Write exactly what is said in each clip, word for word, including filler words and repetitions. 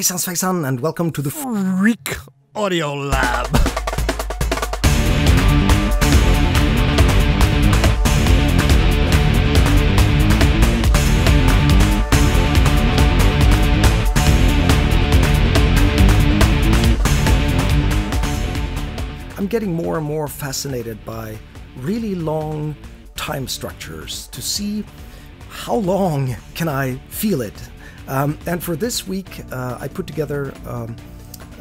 Hey Sans, Fake Sans, and welcome to the Freak Audio Lab. I'm getting more and more fascinated by really long time structures to see how long can I feel it. Um, and for this week, uh, I put together um,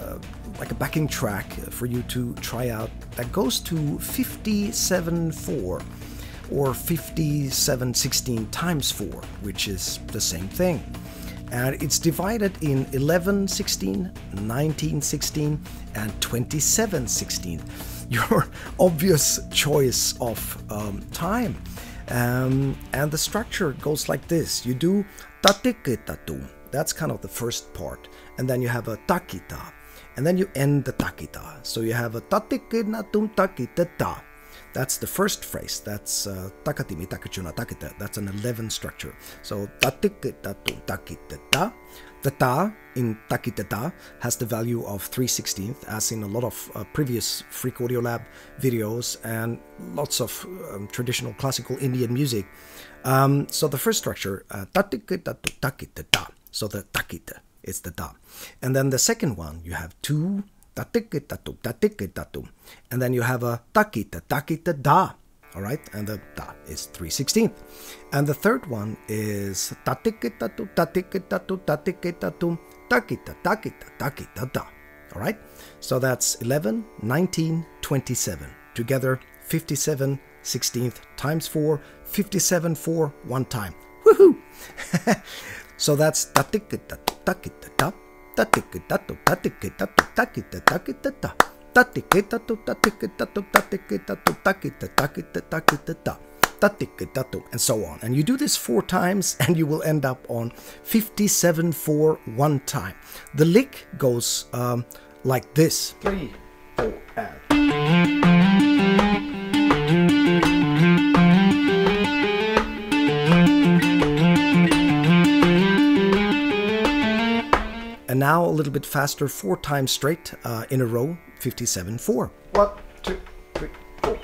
uh, like a backing track for you to try out that goes to fifty-seven four or fifty-seven sixteen times four, which is the same thing. And it's divided in eleven sixteen, nineteen sixteen, and twenty-seven sixteen. Your obvious choice of um, time. Um, and the structure goes like this. You do tatikita-tum, that's kind of the first part, and then you have a takita, and then you end the takita. So you have a tatikina-tum takiteta. That's the first phrase. That's uh, takatimi takachuna takita. That's an eleven structure. So tatikita-tum takiteta. The ta in takiteta has the value of three sixteenths, as in a lot of uh, previous Freak Audio Lab videos and lots of um, traditional classical Indian music. Um, so the first structure, uh, tatiketa tu takiteta, so the takita is the ta. And then the second one, you have two, tatiketa tu tatiketa tu, and then you have a takita takita da. All right, and the da is three sixteenths. And the third one is tatikita tu tatikita tu tatikita tu takita takita takita da. All right, so that's eleven, nineteen, twenty-seven. Together, fifty-seven sixteenths times four, fifty-seven four one time. Woohoo! So that's tatikita tu takita da, tatikita tu tatikita tu takita takita da. And so on. And you do this four times and you will end up on fifty-seven four one time. The lick goes um, like this. Three, four, and... And now a little bit faster, four times straight uh, in a row, fifty-seven four. One, two, three, four.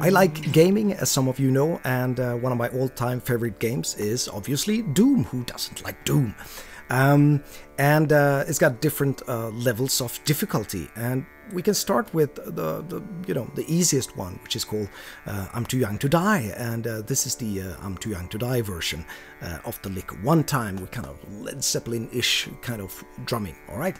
I like gaming, as some of you know, and uh, one of my all-time favorite games is obviously Doom. Who doesn't like Doom? Um, and uh, it's got different uh, levels of difficulty, and we can start with the, the you know the easiest one, which is called uh, I'm Too Young to Die, and uh, this is the uh, I'm Too Young to Die version uh, of the lick. One time with kind of Led Zeppelin-ish kind of drumming. All right.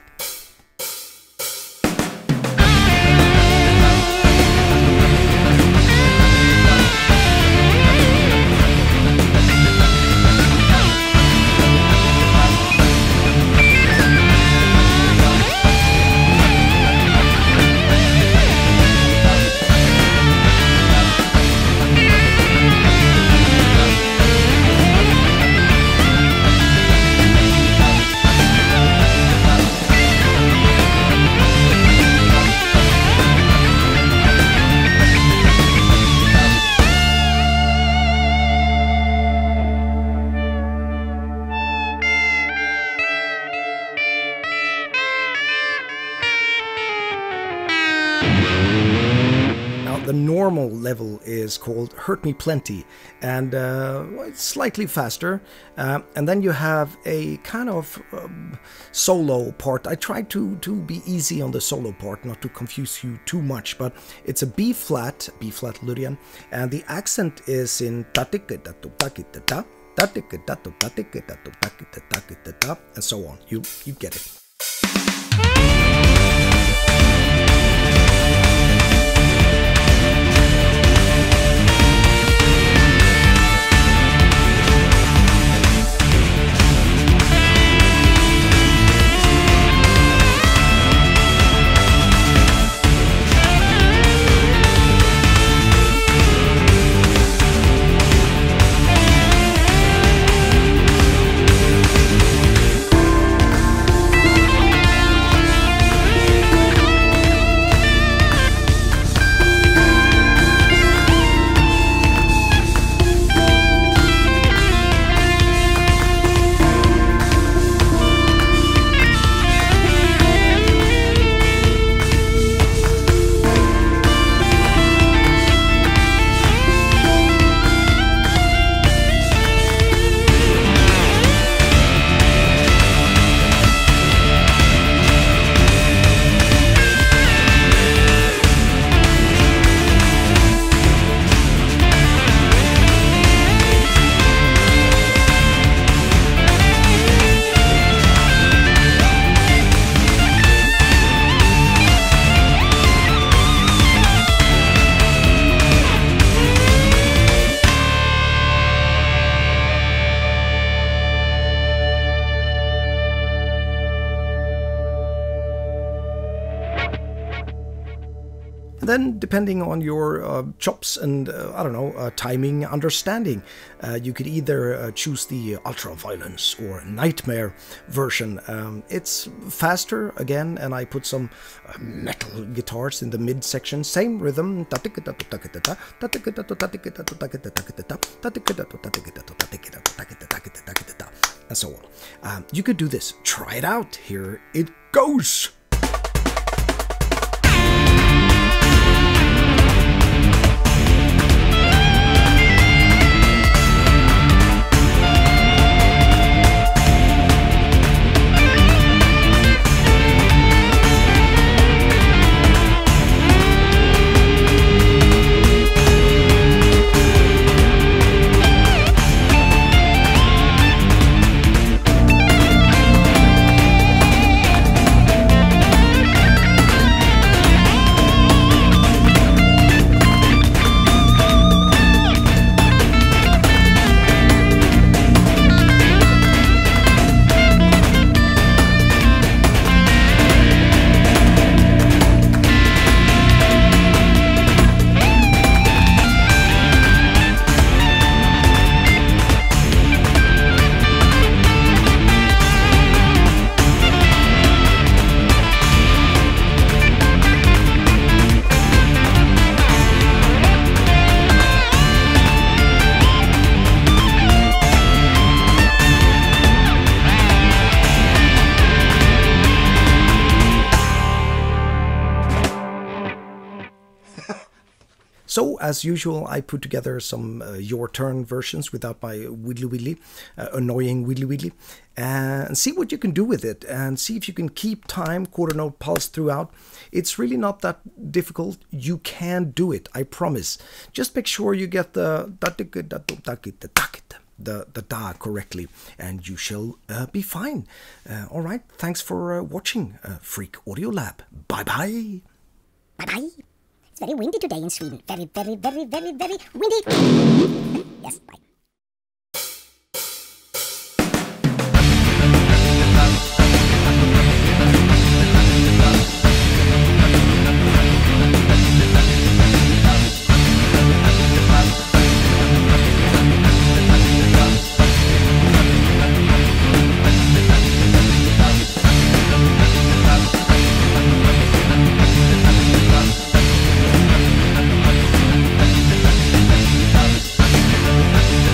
The normal level is called Hurt Me Plenty, and uh, it's slightly faster. Uh, and then you have a kind of um, solo part. I try to, to be easy on the solo part, not to confuse you too much, but it's a B-flat, B-flat Lydian, and the accent is in ta-tik-ta-tuk-ta-ki-ta-ta, ta-tik-ta-tuk-ta-ki-ta-tuk-ta-ki-ta-ta, and so on. You, you get it. Then, depending on your uh, chops and, uh, I don't know, uh, timing understanding, uh, you could either uh, choose the ultra-violence or nightmare version. Um, it's faster, again, and I put some uh, metal guitars in the mid-section. Same rhythm. And so on. Um, you could do this. Try it out. Here it goes! So, as usual, I put together some uh, Your Turn versions without my widdly widdly, uh, annoying widdly widdly, and see what you can do with it, and see if you can keep time, quarter note pulse throughout. It's really not that difficult. You can do it, I promise. Just make sure you get the the, the da correctly, and you shall uh, be fine. Uh, all right, thanks for uh, watching uh, Freak Audio Lab. Bye-bye. Bye-bye. It's very windy today in Sweden. Very, very, very, very, very windy. Yes, bye. We'll be right back.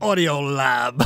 Audio Lab.